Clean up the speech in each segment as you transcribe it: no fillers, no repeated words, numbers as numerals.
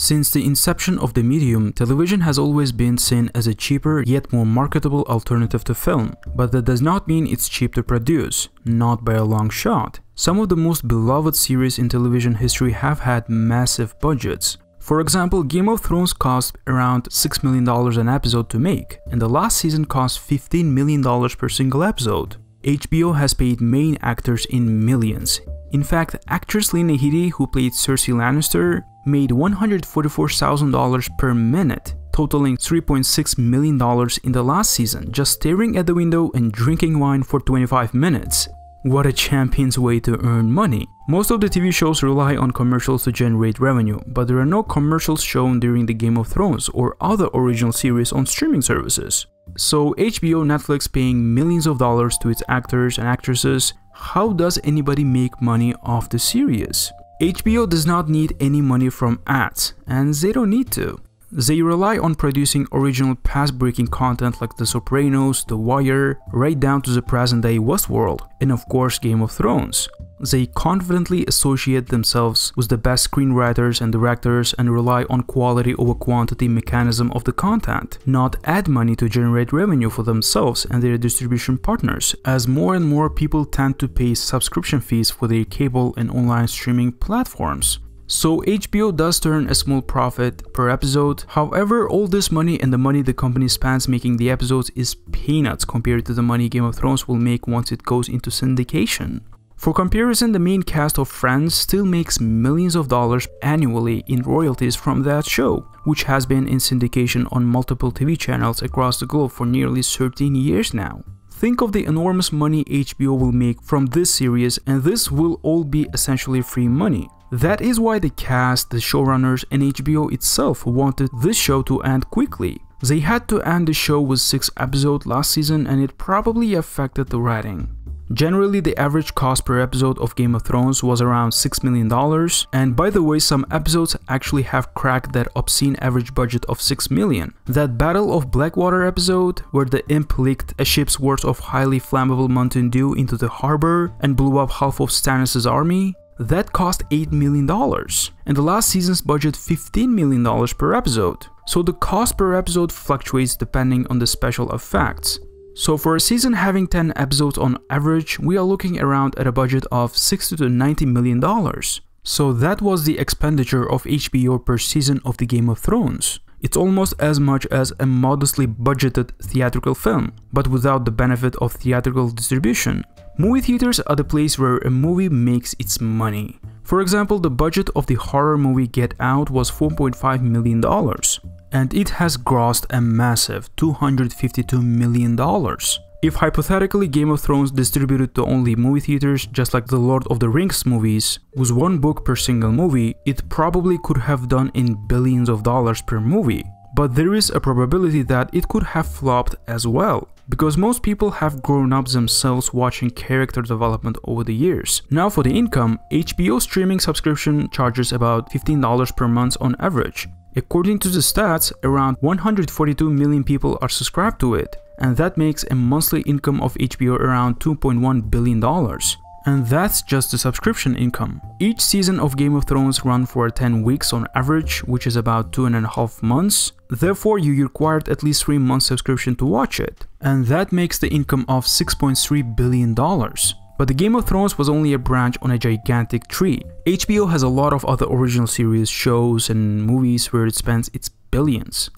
Since the inception of the medium, television has always been seen as a cheaper yet more marketable alternative to film, but that does not mean it's cheap to produce, not by a long shot. Some of the most beloved series in television history have had massive budgets. For example, Game of Thrones cost around $6 million an episode to make, and the last season cost $15 million per single episode. HBO has paid main actors in millions. In fact, actress Lena Headey, who played Cersei Lannister, made $144,000 per minute, totaling $3.6 million in the last season, just staring at the window and drinking wine for 25 minutes. What a champion's way to earn money! Most of the TV shows rely on commercials to generate revenue, but there are no commercials shown during the Game of Thrones or other original series on streaming services. So HBO, Netflix paying millions of dollars to its actors and actresses, how does anybody make money off the series? HBO does not need any money from ads, and they don't need to. They rely on producing original path-breaking content like The Sopranos, The Wire, right down to the present-day Westworld, and of course Game of Thrones. They confidently associate themselves with the best screenwriters and directors and rely on quality over quantity mechanism of the content, not ad money to generate revenue for themselves and their distribution partners, as more and more people tend to pay subscription fees for their cable and online streaming platforms. So HBO does turn a small profit per episode. However, all this money and the money the company spends making the episodes is peanuts compared to the money Game of Thrones will make once it goes into syndication. For comparison, the main cast of Friends still makes millions of dollars annually in royalties from that show, which has been in syndication on multiple TV channels across the globe for nearly 13 years now. Think of the enormous money HBO will make from this series, and this will all be essentially free money. That is why the cast, the showrunners, and HBO itself wanted this show to end quickly. They had to end the show with 6 episodes last season, and it probably affected the writing. Generally, the average cost per episode of Game of Thrones was around $6 million, and by the way, some episodes actually have cracked that obscene average budget of $6 million. That Battle of Blackwater episode, where the imp leaked a ship's worth of highly flammable Mountain Dew into the harbor and blew up half of Stannis' army, that cost $8 million, and the last season's budget $15 million per episode. So the cost per episode fluctuates depending on the special effects. So for a season having 10 episodes on average, we are looking around at a budget of $60 to $90 million. So that was the expenditure of HBO per season of the Game of Thrones. It's almost as much as a modestly budgeted theatrical film, but without the benefit of theatrical distribution. Movie theaters are the place where a movie makes its money. For example, the budget of the horror movie Get Out was $4.5 million. And it has grossed a massive $252 million. If hypothetically Game of Thrones distributed to only movie theaters, just like the Lord of the Rings movies, with one book per single movie, it probably could have done in billions of dollars per movie. But there is a probability that it could have flopped as well, because most people have grown up themselves watching character development over the years. Now for the income, HBO streaming subscription charges about $15 per month on average. According to the stats, around 142 million people are subscribed to it, and that makes a monthly income of HBO around $2.1 billion. And that's just the subscription income. Each season of Game of Thrones run for 10 weeks on average, which is about 2.5 months. Therefore, you required at least 3 months subscription to watch it. And that makes the income of $6.3 billion. But the Game of Thrones was only a branch on a gigantic tree. HBO has a lot of other original series, shows, and movies where it spends its billions.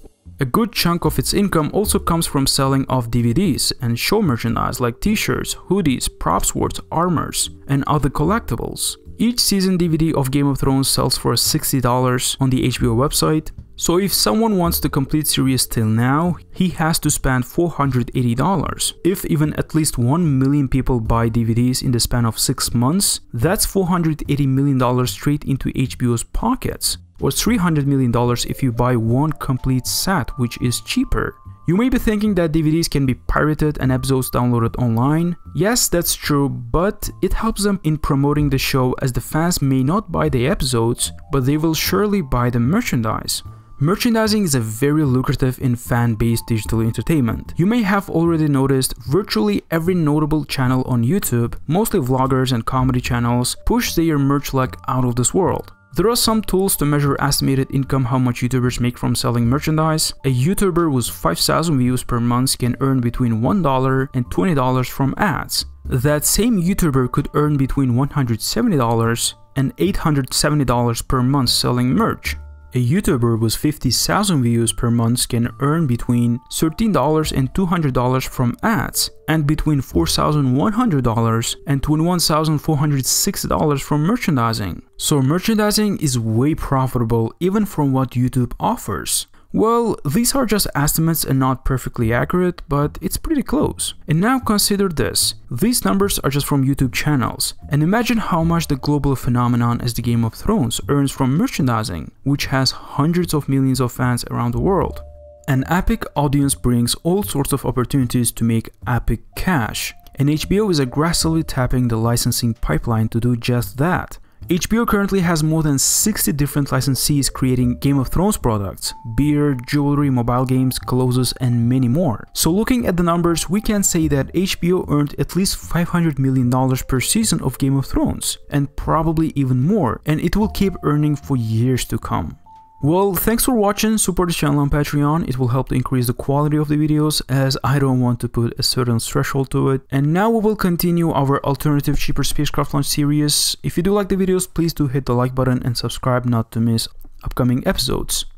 A good chunk of its income also comes from selling off DVDs and show merchandise like t-shirts, hoodies, prop swords, armors, and other collectibles. Each season DVD of Game of Thrones sells for $60 on the HBO website. So if someone wants the complete series till now, he has to spend $480. If even at least 1 million people buy DVDs in the span of 6 months, that's $480 million straight into HBO's pockets, or $300 million if you buy one complete set, which is cheaper. You may be thinking that DVDs can be pirated and episodes downloaded online. Yes, that's true, but it helps them in promoting the show, as the fans may not buy the episodes, but they will surely buy the merchandise. Merchandising is a very lucrative and fan-based digital entertainment. You may have already noticed virtually every notable channel on YouTube, mostly vloggers and comedy channels, push their merch like out of this world. There are some tools to measure estimated income, how much YouTubers make from selling merchandise. A YouTuber with 5,000 views per month can earn between $1 and $20 from ads. That same YouTuber could earn between $170 and $870 per month selling merch. A YouTuber with 50,000 views per month can earn between $13 and $200 from ads, and between $4,100 and $21,406 from merchandising. So merchandising is way profitable even from what YouTube offers. Well, these are just estimates and not perfectly accurate, but it's pretty close. And now consider this, these numbers are just from YouTube channels, and imagine how much the global phenomenon as the Game of Thrones earns from merchandising, which has hundreds of millions of fans around the world. An epic audience brings all sorts of opportunities to make epic cash, and HBO is aggressively tapping the licensing pipeline to do just that. HBO currently has more than 60 different licensees creating Game of Thrones products, beer, jewelry, mobile games, clothes, and many more. So looking at the numbers, we can say that HBO earned at least $500 million per season of Game of Thrones, and probably even more, and it will keep earning for years to come. Well, thanks for watching. Support the channel on Patreon, it will help to increase the quality of the videos, as I don't want to put a certain threshold to it. And now we will continue our alternative cheaper spacecraft launch series. If you do like the videos, please do hit the like button and subscribe not to miss upcoming episodes.